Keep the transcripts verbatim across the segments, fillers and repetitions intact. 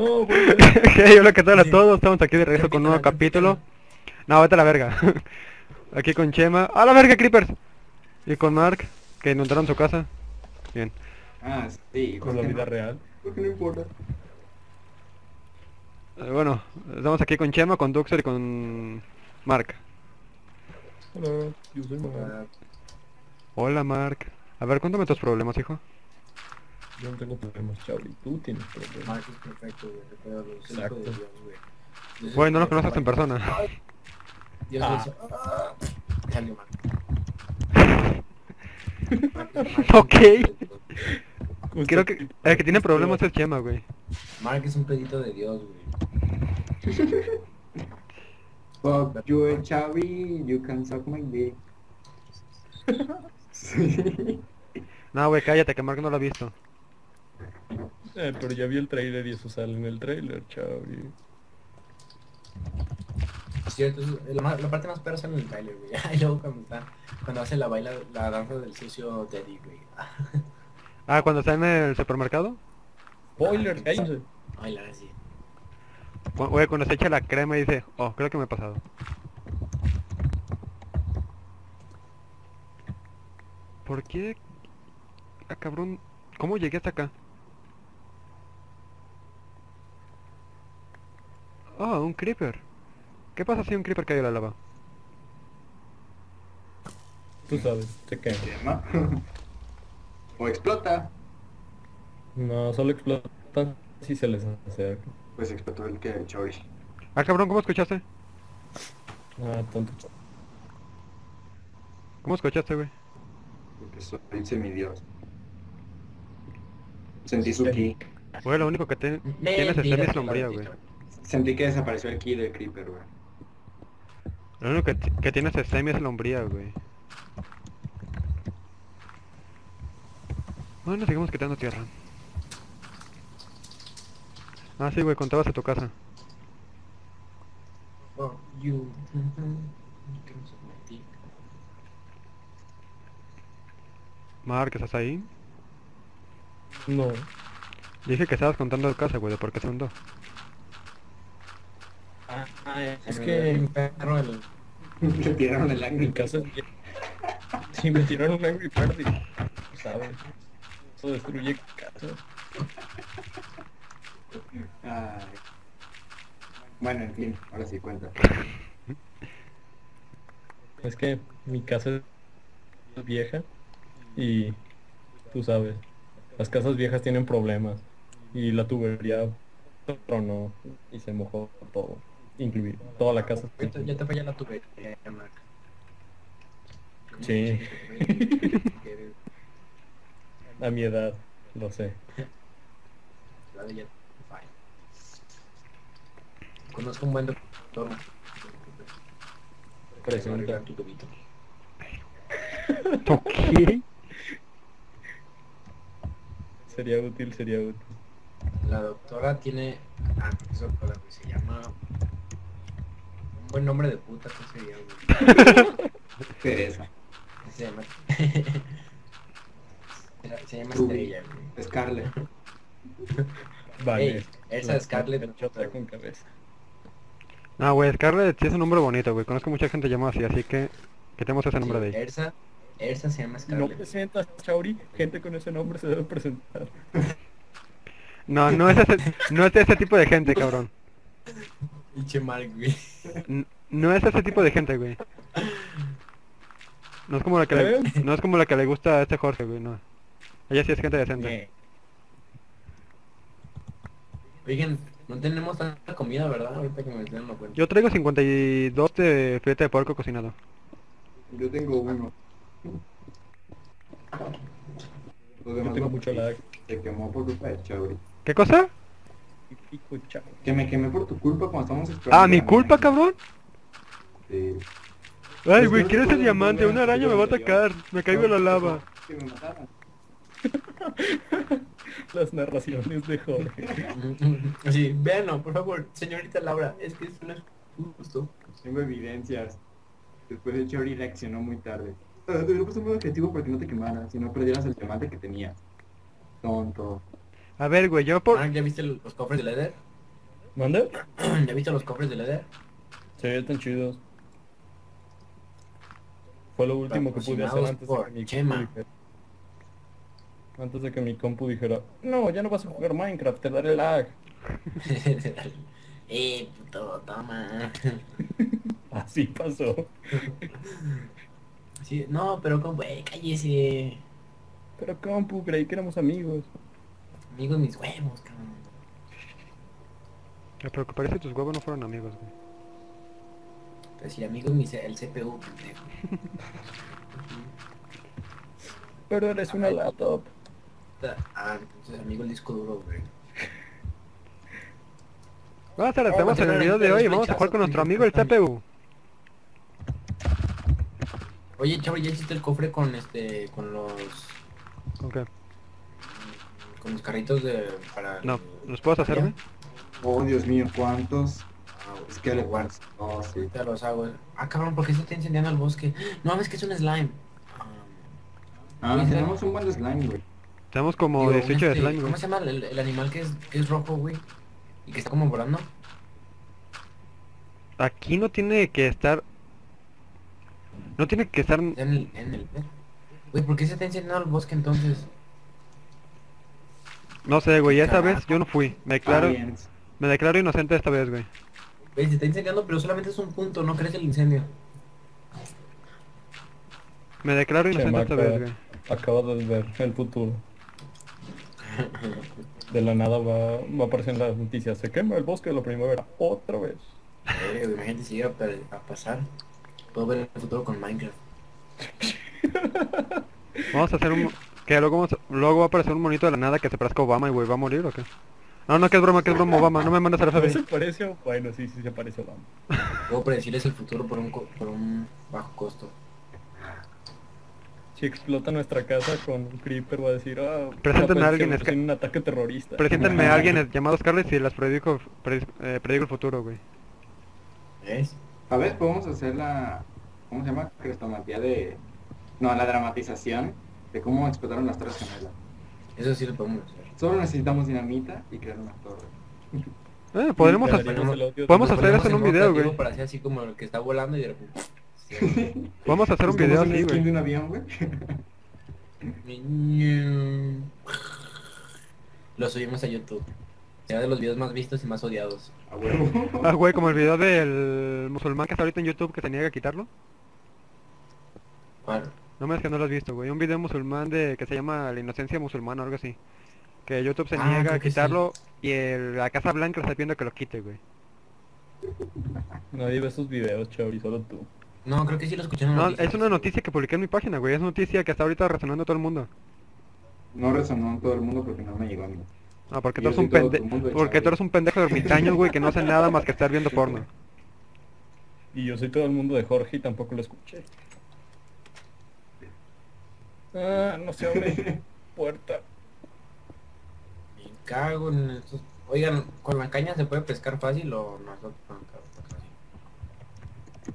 Oh, bueno. Okay, hola, ¿qué tal a todos? Estamos aquí de regreso con un nuevo capítulo. No, vete a la verga. Aquí con Chema. ¡A la verga, Creepers! Y con Mark, que inundaron su casa. Bien. Ah, sí. Con la vida real. Porque no importa. Eh, bueno, estamos aquí con Chema, con Duxer y con Mark. Hola, yo soy Mark. Hola, Mark. A ver, cuéntame tus problemas, hijo. Yo no tengo problemas, Chauri, tú tienes problemas. Mark es perfecto, güey, te puedo hablar. Exacto. Güey, bueno, no lo conoces en persona. Dios mío. Ah. Dale, Mark. Ok. Creo que el que tiene problemas es Chema, güey. Mark es un pedito de Dios, güey. Fuck you, Chauri, you can suck my dick. Sí. No, güey, cállate, que Mark no lo ha visto. Eh, pero ya vi el trailer y eso sale en el trailer, Chauri. Es cierto, la, la parte más perra sale en el trailer, güey. Y luego cuando está, cuando hace la baila, la danza del sucio Teddy, güey. Ah, cuando está en el supermercado. Spoiler, cállense. Baila así. Güey, cuando se echa la crema y dice, oh, creo que me he pasado. ¿Por qué? Ah, cabrón, ¿cómo llegué hasta acá? Oh, un creeper. ¿Qué pasa si un creeper cae a la lava? Tú sabes, se cae. O explota. No, solo explota si se les hace. Pues explotó el que Chauri. Ah, cabrón, ¿cómo escuchaste? Ah, tonto. ¿Cómo escuchaste, güey? Porque soy semidios. Sentí su ki. Güey, lo único que te... tienes está en mi sombría, güey. Sentí que desapareció el ki del creeper, güey. Lo único que, que tienes es semi es lombría, güey. Bueno, seguimos quitando tierra. Ah, sí, güey, contabas a tu casa. Oh, you... Mark, ¿estás ahí? No. Dije que estabas contando tu casa, güey, de por qué son dos. Ah, es que me tiraron el... Me tiraron el Angry Party. Sí, me tiraron el Angry Party. ¿Sabes? Eso destruye casa. Ay. Bueno, en fin, ahora sí cuenta. Es que mi casa es vieja y... tú sabes, las casas viejas tienen problemas. Y la tubería tronó y se mojó todo. Incluido, toda la casa. Ya te falla la tubería, Mark. Sí. A mi edad, lo sé. Conozco un buen doctor. Presenta tu tubito. ¿Qué? Sería útil, sería útil. La doctora tiene... Ah, eso para que se llama... Un buen nombre de puta, ¿qué sería? Teresa. Se llama... se llama Estrella, güey. Scarlett. Vale. Ey, esa es Scarlett. Chota con cabeza. No, güey, Scarlett sí es un nombre bonito, güey. Conozco mucha gente llamada así, así que... Que tenemos ese nombre sí, de ella. Ersa, Ersa se llama Scarlett. No presentas, Chauri. Gente con ese nombre se debe presentar. No, no es ese, no es ese tipo de gente, cabrón. Pinche Mark, güey. No, no es ese tipo de gente, güey. No es como la que le, no es como la que le gusta a este Jorge, güey, no. Ella sí es gente decente. Oigan, no tenemos tanta comida, ¿verdad? Ahorita que me den la cuenta. Yo traigo cincuenta y dos de filete de porco cocinado. Yo tengo uno. Yo tengo mucho lag. Te quemó por culpa de Chauri. ¿Qué cosa? Que me quemé por tu culpa cuando estábamos explorando. Ah, ¿mi culpa, manera, cabrón? Sí. Ay, güey, quiero ese diamante, una araña me va a atacar. Me caigo en la lava. Que me mataron. Las narraciones de Jorge. Sí, véanlo, por favor, señorita Laura, es que es una... justo. Tengo evidencias. Después de Chauri reaccionó muy tarde. Pero te puse un objetivo para que no te quemaras, si no perdieras el diamante que tenías. Tonto. A ver, güey, yo por... ¿Ah, ya viste los cofres de Leder? ¿Mande? ¿Ya viste los cofres de la edad? Se veían tan chidos. Fue lo último que pude hacer antes de que mi compu dijera, antes de que mi compu dijera, no, ya no vas a jugar Minecraft, te daré lag. Eh, puto, toma. Así pasó. Sí, no, pero compu, eh, cállese. Pero compu, creí que éramos amigos. Amigos mis huevos, cabrón. No, pero que parece que tus huevos no fueron amigos, güey. Pero si amigos mis, el C P U, pendejo. Pero eres una laptop. Ah, entonces amigo el disco duro, güey. Buenas tardes, estamos en el video de hoy, vamos a jugar con nuestro amigo el C P U. Oye, Chauri, ya hiciste el cofre con este, con los... ¿Con qué? Con los carritos de... para... No, ¿los puedes hacerme? Oh, Dios mío, ¿cuántos? Es que le guardas. No, ahorita los hago. Ah, cabrón, ¿por qué se está incendiando el bosque? No, ves que es un slime. Ah, tenemos un buen slime, güey. Tenemos como dieciocho de slime, güey. ¿Cómo se llama el animal que es rojo, güey? Y que está como volando. Aquí no tiene que estar... No tiene que estar... En el... En el... Güey, ¿por qué se está incendiando el bosque entonces? No sé, güey, esta vez yo no fui. Me declaro... Me declaro inocente esta vez, güey. Güey, se está incendiando, pero solamente es un punto, no crece el incendio. Me declaro inocente esta vez, güey. Acabo de ver el futuro. De la nada va, va a aparecer en las noticias, se quema el bosque de la primavera, otra vez. Eh, imagínate si llega a pasar, puedo ver el futuro con Minecraft. Vamos a hacer un... que luego, vamos a... luego va a aparecer un monito de la nada que se parezca a Obama y güey, ¿va a morir o qué? No, no, que es broma, que es broma Obama, no me mandes a la F B I. ¿Se parece? Bueno, sí, sí se parece a Obama. Puedo predecirles el futuro por un, co por un bajo costo. Si explota nuestra casa con un creeper va a decir, ah, preséntenme a alguien, es que... un ataque terrorista. Preséntenme a alguien llamado Scarlett y las predico, pre, eh, predico el futuro, güey. ¿Ves? A ver, podemos hacer la... ¿Cómo se llama? Crestomatía de... No, la dramatización de cómo explotaron las torres gemelas. Eso sí lo podemos hacer. Solo necesitamos dinamita y crear una torre. Eh, podremos hacer... Podemos hacer eso en un video, güey. Para hacer así como el que está volando y de repente... Vamos a hacer un video así, güey. De un avión, güey. Lo subimos a YouTube. Será de los videos más vistos y más odiados. Ah, güey, ah, güey, como el video del musulmán que está ahorita en YouTube que tenía que quitarlo. ¿Cuál? No me digas que no lo has visto, güey. Un video musulmán de que se llama La Inocencia Musulmana o algo así. Que YouTube se ah, niega a quitarlo sí. Y el, la Casa Blanca está viendo que lo quite, güey. Nadie ve esos videos, Chauri, solo tú. No, creo que sí lo escuché en una noticia. No, es una noticia que publiqué en mi página, güey. Es noticia que está ahorita resonando todo el mundo. No resonó todo el mundo porque no me llegó a mí. Ah, porque tú eres un pendejo. Porque tú eres un pendejo de ermitaños, güey, que no hace nada más que estar viendo porno. Y yo soy todo el mundo de Jorge y tampoco lo escuché. Ah, no se abre puerta. Me cago en estos... Oigan, ¿con la caña se puede pescar fácil o no?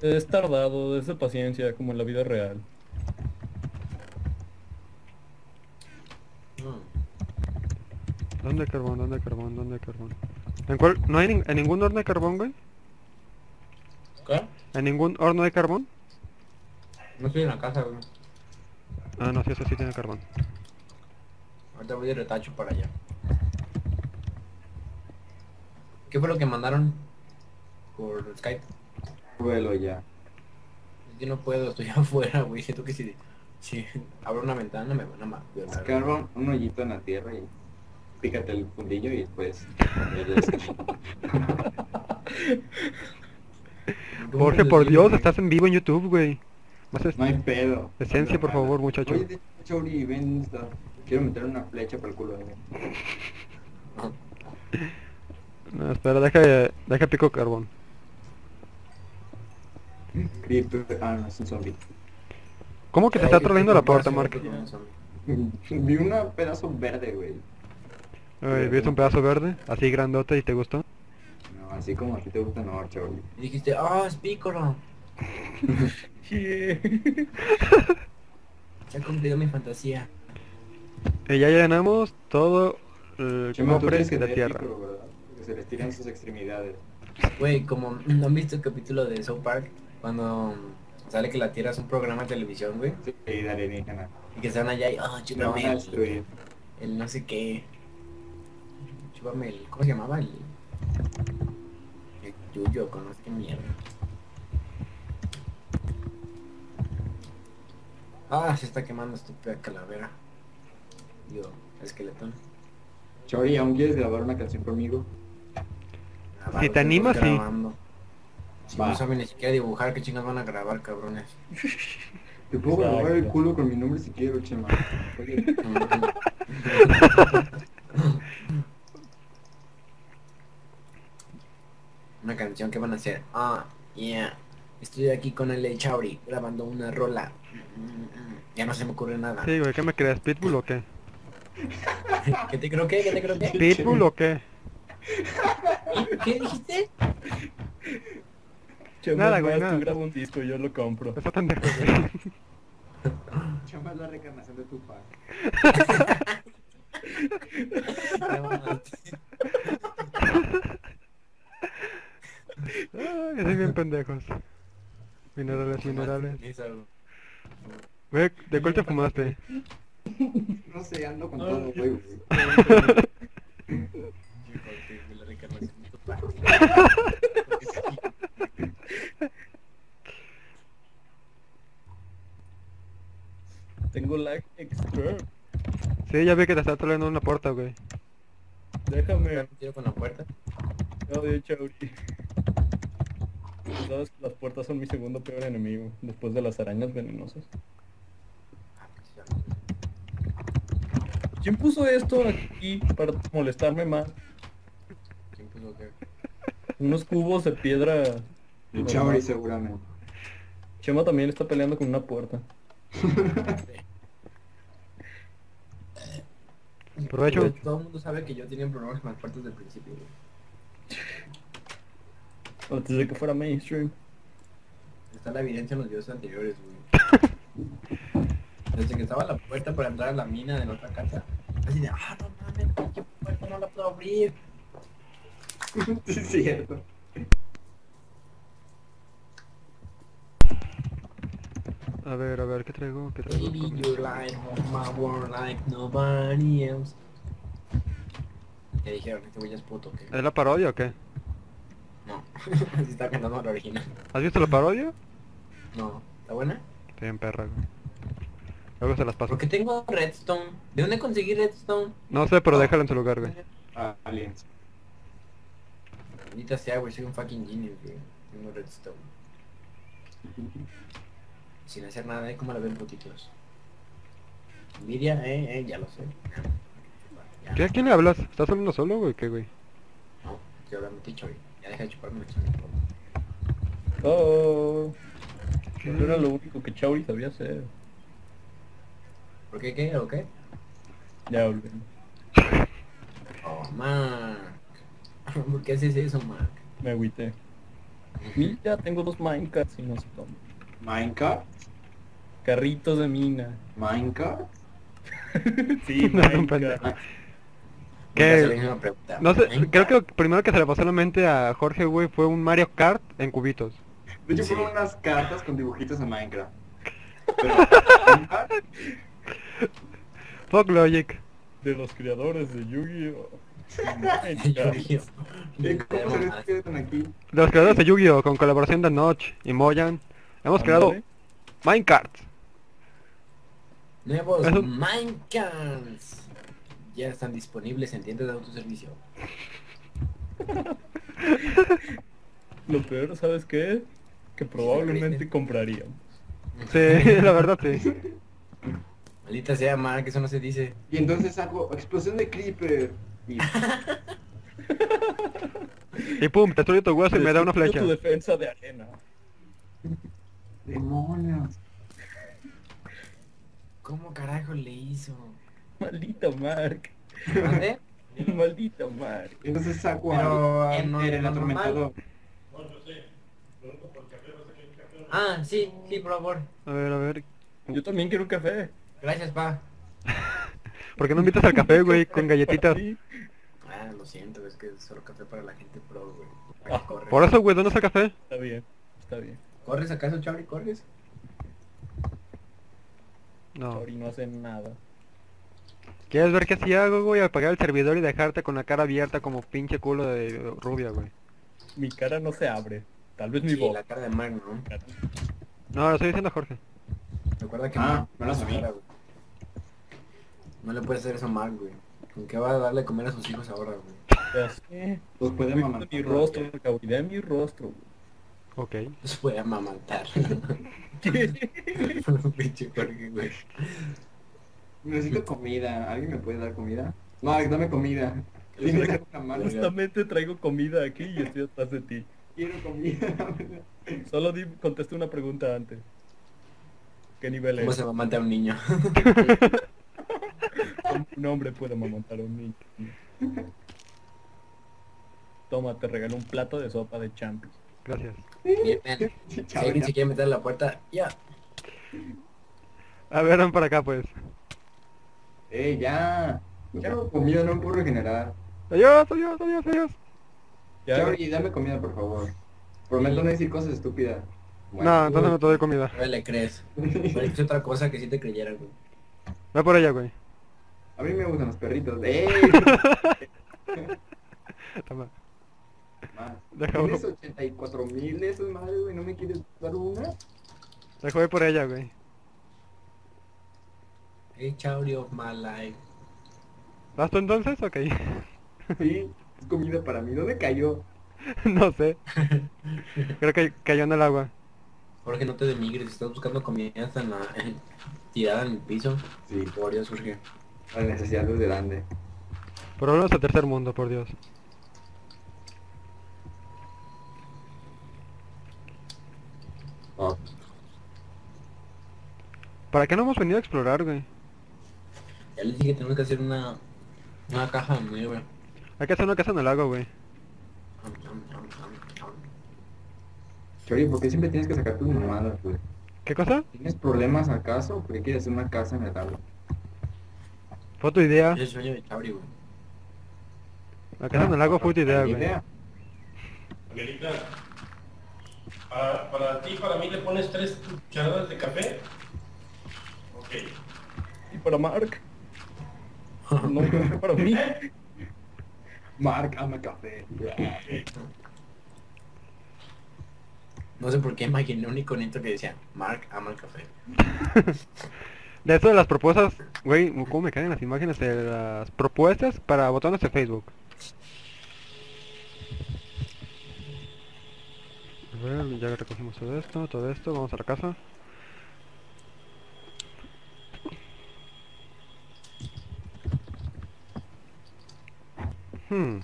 Es tardado, es de paciencia, como en la vida real. ¿Dónde hay carbón? ¿Dónde hay carbón? ¿Dónde hay carbón? ¿En cuál? ¿No hay en ningún horno de carbón, güey? ¿Qué? ¿En ningún horno de carbón? No estoy en la casa, güey. Ah, no, sí, eso sí tiene carbón. Ahorita voy de retacho para allá. ¿Qué fue lo que mandaron? Por Skype. Vuelo ya. Yo no puedo, estoy afuera, güey. Siento que si, si abro una ventana me van a matar. Cargo un hoyito en la tierra y pícate el fundillo y después... Jorge, por Dios, estás en vivo en YouTube, güey. No hay pedo. Esencia, por favor, muchacho. Oye, Chauri, ven, quiero meter una flecha para el culo de mí. No, espera, deja, deja pico carbón. Creeper, ah no, es un zombie. ¿Cómo que te está trolleando la puerta, Mark? Vi un pedazo verde, güey. ¿Viste un pedazo verde? Así grandote, ¿y te gustó? No, así como a ti te gusta no, chaval. Y dijiste, ah, es Piccolo. Se ha cumplido mi fantasía. Y ya llenamos todo el cofre de tierra. que se les tiran sus extremidades. Güey, como no han visto el capítulo de South Park, cuando sale que la Tierra es un programa de televisión, güey. Sí, de alienígena. Y que están allá y, oh, chúpame el, el no sé qué. Chúpame el, ¿cómo se llamaba? El, el Yu-Gi-Oh, no sé qué mierda. Ah, se está quemando estúpida calavera. Digo, esqueletón. Chauri, ¿aún quieres grabar una canción conmigo? Grabar, si te animas, sí. Si no saben ni siquiera dibujar, ¿qué chingas van a grabar, cabrones? Te puedo Exacto. grabar el culo con mi nombre si quiero, Chema. Una canción que van a hacer. Ah, yeah. Estoy aquí con el Chauri grabando una rola. Ya no se me ocurre nada. Sí, güey, ¿qué me creas? ¿Pitbull o qué? ¿Qué te creo qué? ¿Qué te creo qué? ¿Pitbull o qué? ¿Qué dijiste? Chema, nada, güey, nada. Tú grabas un disco y yo lo compro. Está tan lejos. Chema es la reencarnación de tu padre. Ay, soy bien pendejos. Minerales, minerales. Güey, ¿de cuál te fumaste? No sé, ando con todo, güey. Tengo lag extra. Sí, ya vi que te está trolando una puerta, güey. Déjame. ¿Tiro con la puerta? No, de hecho, sabes que las puertas son mi segundo peor enemigo, después de las arañas venenosas. ¿Quién puso esto aquí para molestarme más? ¿Quién puso qué? Unos cubos de piedra. Y Chauri seguramente. Chema también está peleando con una puerta. Provecho. Todo el mundo sabe que yo tenía problemas con las puertas del principio. Antes de que fuera mainstream. Está la evidencia en los videos anteriores, güey. Desde que estaba la puerta para entrar a la mina de la otra casa. Así de, ah, no mames, pinche puerta no la puedo abrir. Sí, es cierto. A ver, a ver, ¿qué traigo? ¿Qué traigo? Baby, your life of my world like nobody else. ¿Qué dijeron? ¿Este güey ya es puto o qué? ¿Es la parodia o qué? No, así está cantando la original. ¿Has visto la parodia? No, ¿está buena? Estoy en perra, güey. Luego se las paso. Porque tengo redstone. ¿De dónde conseguí redstone? No sé, pero ah, déjala en su lugar, güey. Ah, aliens. Maldita sea, güey, soy un fucking genius, güey. Tengo redstone. Sin hacer nada, ¿eh? Como la ven putitos. Nvidia, eh, eh, ya lo sé. Ya. ¿Qué? ¿A quién le hablas? ¿Estás hablando solo, güey? ¿Qué, güey? No, estoy hablando ticho, güey. Ya deja de chuparme el chile. Oh, eso era lo único que Chauri sabía hacer. ¿Por qué qué o qué? Ya volví. Oh, Mark. ¿Por qué haces eso, Mark? Me agüité. Mira, tengo dos minecarts y no se toman. ¿Minecart? Carritos de mina. ¿Minecart? Sí, minecart. Que, no sé, creo que lo primero que se le pasó a la mente a Jorge, güey, fue un Mario Kart en cubitos. De hecho, fueron unas cartas con dibujitos en Minecraft. Pero, fuck Logic. De los creadores de Yu-Gi-Oh. Los creadores de Yu-Gi-Oh, con colaboración de Notch y Mojang, hemos creado Minecart. Nuevos Minecarts ya están disponibles en tiendas de autoservicio. Lo peor, ¿sabes qué? Que probablemente compraríamos. Sí, la verdad sí. Maldita sea, Mark, eso no se dice. Y entonces hago explosión de Creeper. Y, y pum, te destruyo tu hueso y me da una flecha. Tu defensa de arena. Demonios. ¿Cómo carajo le hizo? Maldito Mark. ¿Dónde? Maldito Mark. Entonces saco a en, en el atormentador. Ah, sí, sí, por favor. A ver, a ver. Yo también quiero un café. Gracias, pa. ¿Por qué no invitas al café, güey? Con galletitas. Ah, lo siento, es que es solo café para la gente pro, güey. Ah, por eso, güey, ¿dónde está el café? Está bien, está bien. ¿Corres acaso, Chauri? ¿Corres? No. Chauri no hace nada. ¿Quieres ver qué sí hago, güey? Apagar el servidor y dejarte con la cara abierta como pinche culo de rubia, güey. Mi cara no se abre. Tal vez mi voz. Sí, la cara de Mark, ¿no? No, lo estoy diciendo a Jorge. Recuerda que ah, no, no la subí. No le puede hacer eso a Mark, güey. ¿Con qué va a darle comer a sus hijos ahora, güey? ¿Qué? Los puede amamantar. Mi rostro, la cavidad de mi rostro, güey. Ok. Los puede amamantar. Pinche Jorge, güey. Necesito comida. ¿Alguien me puede dar comida? Mark, dame comida. Justamente traigo comida aquí y estoy atrás de ti. Quiero comida. Solo di, contesté una pregunta antes. ¿Qué nivel es? ¿Cómo se amamanta un niño? Un hombre puede amamantar a un niño. Toma, te regalo un plato de sopa de champiñones. Gracias. Bien, bien. Si alguien se quiere meter en la puerta, ya. A ver, ven para acá, pues. Eh, ya. Ya comida no puedo regenerar. Adiós, adiós, adiós, adiós. Chauri, dame comida, por favor. Prometo no decir cosas estúpidas. Bueno, no, entonces no te doy comida. No le crees. Pero es otra cosa que sí te creyera, güey. Va por allá, güey. A mí me gustan los perritos. ¡Eh! Toma. Más. Tienes ochenta y cuatro mil de esas madres, güey. ¿No me quieres dar una? Te jugué por ella, güey. Hey, Chauri of my life. ¿Vas tú entonces? Ok. Sí. Comida para mí, ¿dónde cayó? No sé. Creo que cayó en el agua. Jorge, no te demigres, estás buscando comida hasta en la... Eh, tirada en el piso. Sí, por Dios, Jorge. La necesidad es grande. Por lo menos al tercer mundo, por Dios. Oh. ¿Para qué no hemos venido a explorar, güey? Ya les dije que tenemos que hacer una... Una caja nueva. Hay que hacer una casa en el lago, güey. Chauri, ¿por qué siempre tienes que sacar tus mamadas, güey? ¿Qué cosa? ¿Tienes problemas acaso? ¿Por qué quieres hacer una casa en el lago? Fue tu idea. Es el sueño de Chauri, güey. La casa ah, en el lago fue tu idea, güey. Idea. Margarita, ¿para, para ti y para mí le pones tres cucharadas de café? Ok. ¿Y para Mark? No, no, para mí. Mark, ama café. No sé por qué imaginé un iconito que decía Mark, ama el café. De eso de las propuestas, güey, ¿cómo me caen las imágenes de las propuestas para botones de Facebook? A ver, ya recogimos todo esto, todo esto, vamos a la casa. Hmm.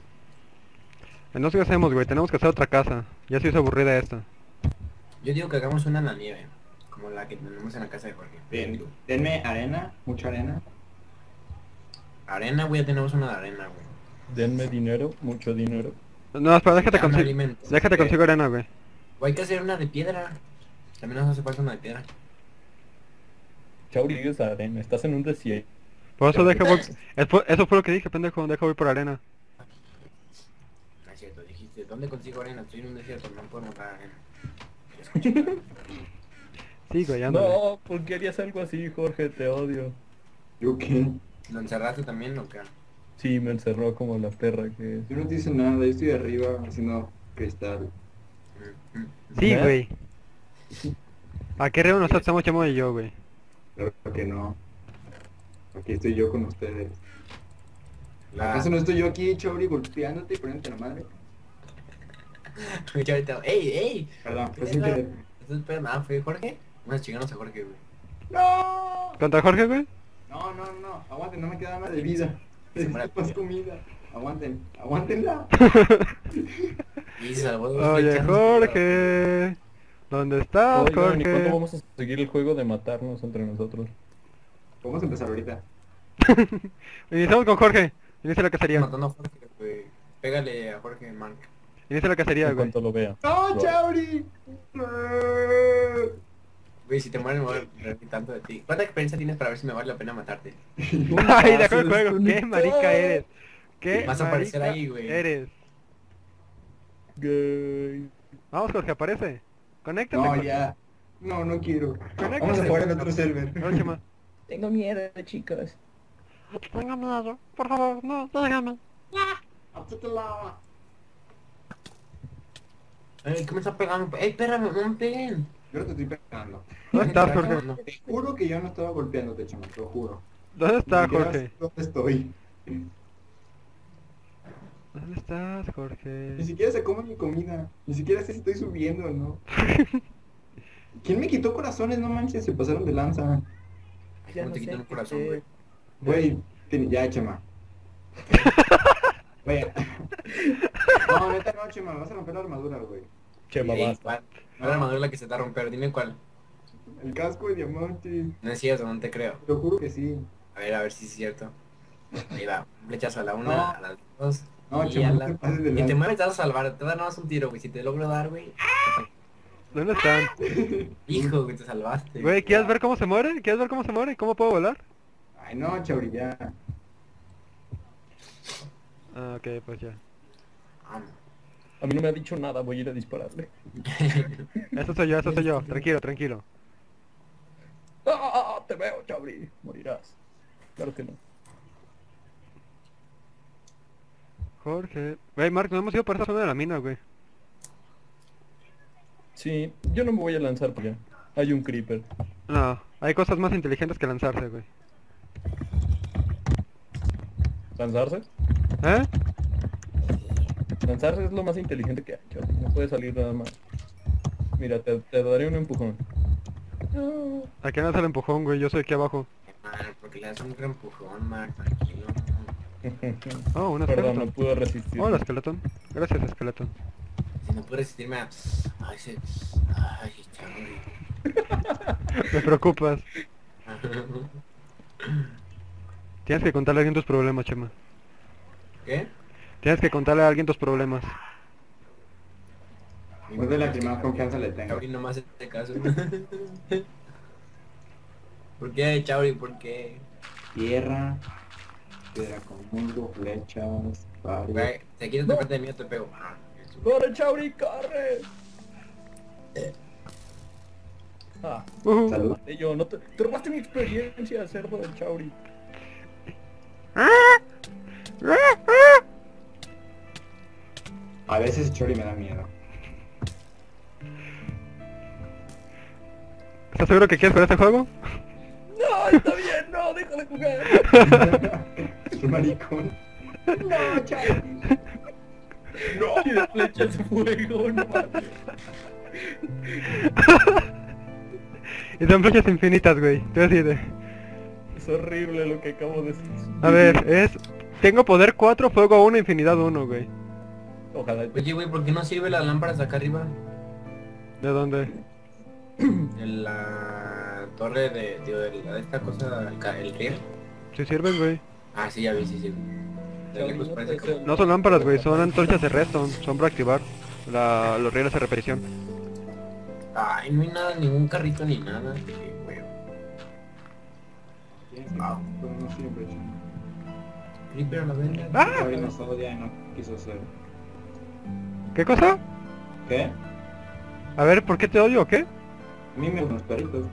Entonces, ¿qué hacemos, güey? Tenemos que hacer otra casa. Ya se hizo aburrida esta. Yo digo que hagamos una en la nieve, como la que tenemos en la casa de Jorge. Bien, denme arena, mucha arena. Arena, güey, ya tenemos una de arena, güey. Denme dinero, mucho dinero. No, espera, déjate consigo. Déjate consigo arena, güey. O hay que hacer una de piedra. También nos hace falta una de piedra. Chauri, digas arena, estás en un desierto. Por eso deja voy... Eso fue lo que dije, pendejo, deja voy por arena. ¿Dónde consigo arena? Estoy en un desierto, no puedo encontrar arena. Sí, güey, ándale. No, ¿por qué harías algo así, Jorge? Te odio. ¿Yo qué? ¿Lo encerraste también o qué? Sí, me encerró como la perra que... Yo no te hice nada, yo estoy arriba haciendo cristal. Sí, güey. ¿A qué reo nosotros estamos, Chema y yo, güey? Claro que no. Aquí estoy yo con ustedes. ¿Acaso no estoy yo aquí, Chauri, golpeándote y poniéndote la madre? ¡Ey, ey! Perdón, fue sin querer. Ah, ¿fue Jorge? Unas chingadas a Jorge, güey. ¡No! ¿Contra Jorge, güey? No, no, no. Aguanten, no me queda nada de vida. Necesito más comida. Aguanten, aguantenla. Oye, Jorge. ¿Dónde estás, Jorge? ¿Y cuándo vamos a seguir el juego de matarnos entre nosotros? Vamos a empezar ahorita. Iniciamos con Jorge. Inicia la cacería. Matando a Jorge, güey. Pégale a Jorge, Mark. Inicia la cacería, güey. En cuanto lo vea. ¡No, Chauri! Güey, si te mueres me voy a reír tanto de ti. ¿Cuánta experiencia tienes para ver si me vale la pena matarte? ¡Ay, de acuerdo el juego! ¡Qué marica eres! ¿Qué vas a aparecer ahí, güey? Eres gay. Vamos, Jorge, aparece. Conéctate. No, Jorge. Ya. No, no quiero. Conéctate. Vamos a jugar en otro server. No, Chema. Tengo miedo, chicos. Tengo miedo. Por favor, no, déjame. Ya. Ey, ¿qué me está pegando? Ey, espérame, no me peguen. Yo no te estoy pegando. ¿Dónde estás, Jorge? No, te juro que yo no estaba golpeándote, Chema, te lo juro. ¿Dónde estás, Jorge? ¿Dónde estoy? ¿Dónde estás, Jorge? Ni siquiera se come mi comida. Ni siquiera sé si estoy subiendo o no. ¿Quién me quitó corazones? No manches, se pasaron de lanza. Ya no te quitan el corazón, güey. Güey, ya, Chema. Güey. No, neta no, Chema, vas a romper la armadura, güey. Chema, basta. No es la armadura que se te va a romper, dime cuál. El casco de diamante. No es cierto, no te creo. Te lo juro que sí. A ver, a ver si es cierto. Ahí va, flechazo a la una, no. A las dos. No, y Chema, a la... no te pases de lado. Y te mueres, te vas a salvar, te vas a dar nada más un tiro, güey. Si te logro dar, güey. ¿Dónde están? Hijo, güey, te salvaste. Güey, ¿quieres ver cómo se muere? ¿Quieres ver cómo se muere? ¿Cómo puedo volar? Ay, no, Chauri, ya. Ah, ok, pues ya. A mí no me ha dicho nada, voy a ir a dispararle. Eso soy yo, eso soy yo, tranquilo, tranquilo. ¡Ah! Te veo, Chauri, morirás. Claro que no. Jorge... Wey, Mark, nos hemos ido por esa zona de la mina, güey. Sí, yo no me voy a lanzar porque hay un creeper. No, hay cosas más inteligentes que lanzarse, güey. ¿Lanzarse? ¿Eh? Lanzarse es lo más inteligente que hay, Chauri. No puede salir nada más. Mira, te, te daré un empujón. No. ¿A qué nace el empujón, güey? Yo soy aquí abajo. Mar, porque le das un gran empujón, Mar, tranquilo. Oh, un esqueleto. Perdón, no pude resistir. Hola, esqueleto. Gracias, esqueleto. Si no pude resistirme a... Ay, se... Ay, Chauri. Me preocupas. Tienes que contarle a alguien tus problemas, Chema. ¿Qué? Tienes que contarle a alguien tus problemas. Yo de la que más confianza le tengo. Chauri, no más este caso. ¿Por qué, Chauri? ¿Por qué? Tierra, piedra con mundo, flechas, barrio. Güey, si quieres tocarte de mí, te pego. ¡Corre, Chauri, corre! Ah, uh-huh. Salud. Yo, no te, te robaste mi experiencia, cerdo del Chauri. A veces Chauri me da miedo. ¿Estás seguro que quieres jugar este juego? No, está bien, no, déjame jugar. Es un maricón. No, Chauri. No, y de flechas fuego, no mames. Y son flechas infinitas, güey, te decides. Es horrible lo que acabo de decir. A ver, es... Tengo poder cuatro, fuego uno, infinidad uno, güey. Ojalá. Oye, güey, ¿por qué no sirve las lámparas acá arriba? ¿De dónde? En la torre de, tío, de, la de esta cosa, el, el riel. ¿Sí sirven, güey? Ah, sí, ya vi, sí sirven. No son lámparas, güey, son antorchas de redstone, son para activar la, los rieles de repetición. Ay, no hay nada, ningún carrito ni nada. Qué huevo. No, no sirve. Creeper la venda. Ah, nos odia y no quiso hacer. ¿Qué cosa? ¿Qué? A ver, ¿por qué te odio o qué? A mí me gustan los perritos.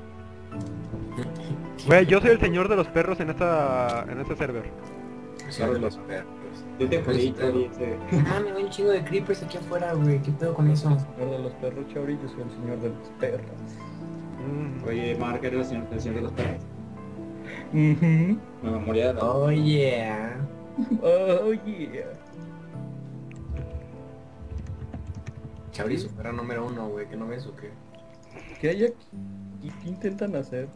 Güey, yo soy el señor de los perros en esta en este server. Claro, de los perros. Yo te jodí, Chauri. Ah, me veo un chingo de creepers aquí afuera, güey. ¿Qué pedo con eso? Señor de los perros, Chauri, yo soy el señor de los perros. Mm. Oye, Mark, ¿eres el señor, el señor de los perros? Mhm. Me memoria de... Oh, yeah. Oh, yeah. Chauri, su perra número uno, güey. ¿Qué no ves o qué? ¿Qué hay aquí? ¿Qué intentan hacer?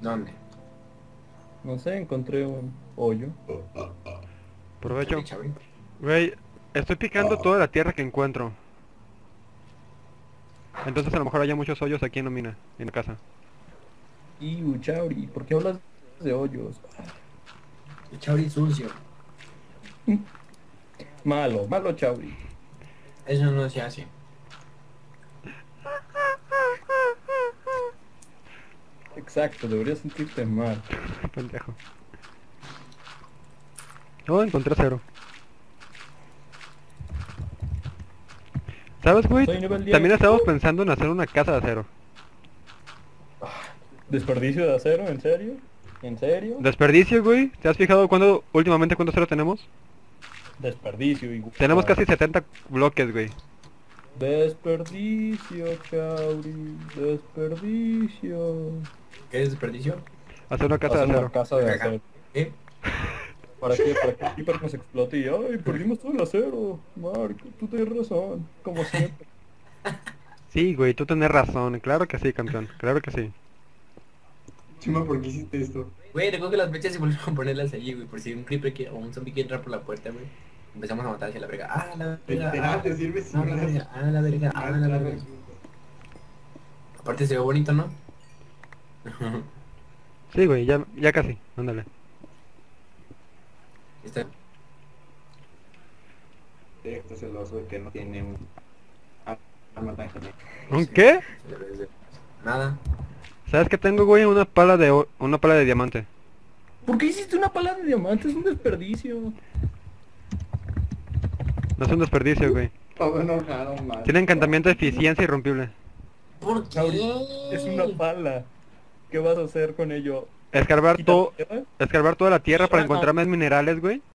¿Dónde? No sé, encontré un hoyo. Aprovecho. Güey, estoy picando toda la tierra que encuentro. Entonces a lo mejor haya muchos hoyos aquí en la mina, en la casa. Iu, Chauri, ¿por qué hablas de hoyos? Chauri sucio. Malo, malo Chauri. Eso no se hace. Exacto, deberías sentirte mal. Pendejo. No, encontré cero. ¿Sabes, güey? También estamos pensando en hacer una casa de acero. ¿Desperdicio de acero? ¿En serio? ¿En serio? Desperdicio, güey. ¿Te has fijado cuándo, últimamente cuánto acero tenemos? Desperdicio, güey. Tenemos casi setenta bloques, güey. Desperdicio, Chauri. Desperdicio. ¿Qué es desperdicio? Hacer una casa hacer de acero. Una casa de acero. ¿Eh? ¿Para qué? ¿Para qué? Para que nos explote y ay, perdimos todo el acero, Mark, tú tenés razón, como siempre. Sí, güey, tú tenés razón, claro que sí, campeón, claro que sí. Chema, ¿por qué hiciste esto? Güey, recuerdo que las flechas se volvieron a ponerlas allí, güey, por si un creeper que, o un zombie quiere entrar por la puerta, güey. Empezamos a matar hacia la verga. Ah, la verga, ah, te sirve sin ah, la verga, ah, la verga, ah, la verga. Aparte se ve bonito, ¿no? Sí, güey, ya, ya casi, ándale. Este es el oso que no tiene un arma tan genial. ¿Un qué? Nada. ¿Sabes que tengo, güey? Una pala de o... una pala de diamante. ¿Por qué hiciste una pala de diamante? Es un desperdicio. No es un desperdicio, güey. Tiene encantamiento de eficiencia irrompible. ¿Por qué? Es una pala. ¿Qué vas a hacer con ello? Escarbar, to escarbar toda la tierra para encontrar más minerales, güey.